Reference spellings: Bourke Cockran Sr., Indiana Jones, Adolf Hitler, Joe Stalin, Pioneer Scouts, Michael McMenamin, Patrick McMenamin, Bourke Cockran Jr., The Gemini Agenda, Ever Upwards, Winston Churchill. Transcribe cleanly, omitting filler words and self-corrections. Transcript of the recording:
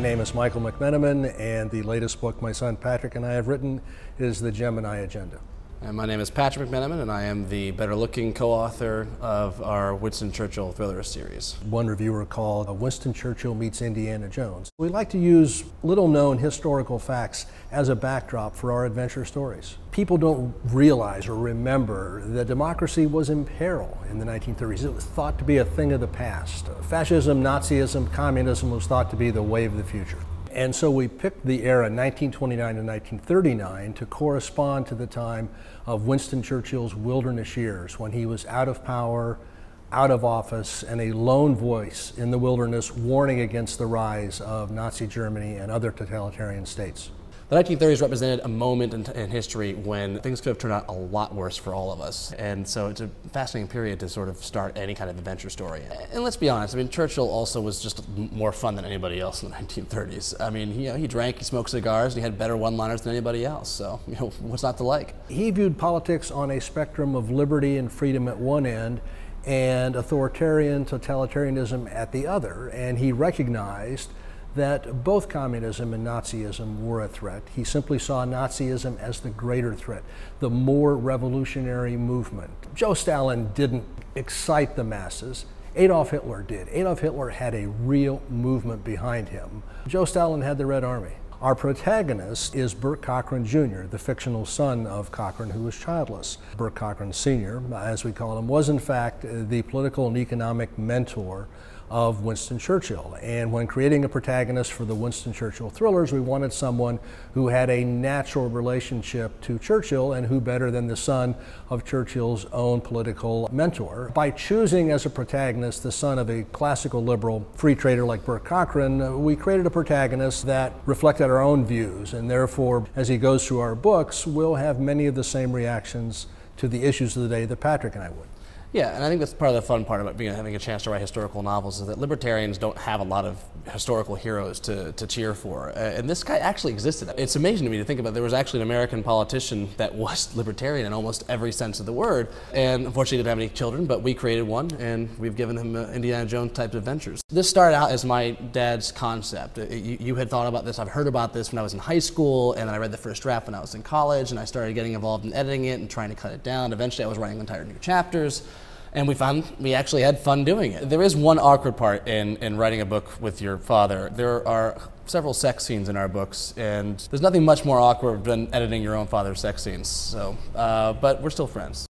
My name is Michael McMenamin, and the latest book my son Patrick and I have written is The Gemini Agenda. And my name is Patrick McMenamin, and I am the better-looking co-author of our Winston Churchill thriller series. One reviewer called Winston Churchill Meets Indiana Jones. We like to use little-known historical facts as a backdrop for our adventure stories. People don't realize or remember that democracy was in peril in the 1930s. It was thought to be a thing of the past. Fascism, Nazism, communism was thought to be the wave of the future. And so we picked the era 1929 to 1939 to correspond to the time of Winston Churchill's wilderness years, when he was out of power, out of office, and a lone voice in the wilderness warning against the rise of Nazi Germany and other totalitarian states. The 1930s represented a moment in history when things could have turned out a lot worse for all of us. And so it's a fascinating period to sort of start any kind of adventure story. And let's be honest, I mean, Churchill also was just more fun than anybody else in the 1930s. I mean, he drank, he smoked cigars, and he had better one-liners than anybody else. So, you know, what's not to like? He viewed politics on a spectrum of liberty and freedom at one end, and authoritarian totalitarianism at the other. And he recognized that both communism and Nazism were a threat. He simply saw Nazism as the greater threat, the more revolutionary movement. Joe Stalin didn't excite the masses. Adolf Hitler did. Adolf Hitler had a real movement behind him. Joe Stalin had the Red Army. Our protagonist is Bourke Cockran Jr., the fictional son of Cochran, who was childless. Bourke Cockran Sr., as we call him, was in fact the political and economic mentor of Winston Churchill. And when creating a protagonist for the Winston Churchill thrillers, we wanted someone who had a natural relationship to Churchill, and who better than the son of Churchill's own political mentor. By choosing as a protagonist the son of a classical liberal free trader like Bourke Cockran, we created a protagonist that reflected our own views, and therefore, as he goes through our books, we'll have many of the same reactions to the issues of the day that Patrick and I would. Yeah, and I think that's part of the fun part about having a chance to write historical novels, is that libertarians don't have a lot of historical heroes to cheer for. And this guy actually existed. It's amazing to me to think about. There was actually an American politician that was libertarian in almost every sense of the word, and unfortunately didn't have any children, but we created one, and we've given him Indiana Jones types of adventures. This started out as my dad's concept. You had thought about this. I've heard about this when I was in high school, and then I read the first draft when I was in college, and I started getting involved in editing it and trying to cut it down. Eventually I was writing entire new chapters. And we found we actually had fun doing it. There is one awkward part in writing a book with your father. There are several sex scenes in our books, and there's nothing much more awkward than editing your own father's sex scenes. So, but we're still friends.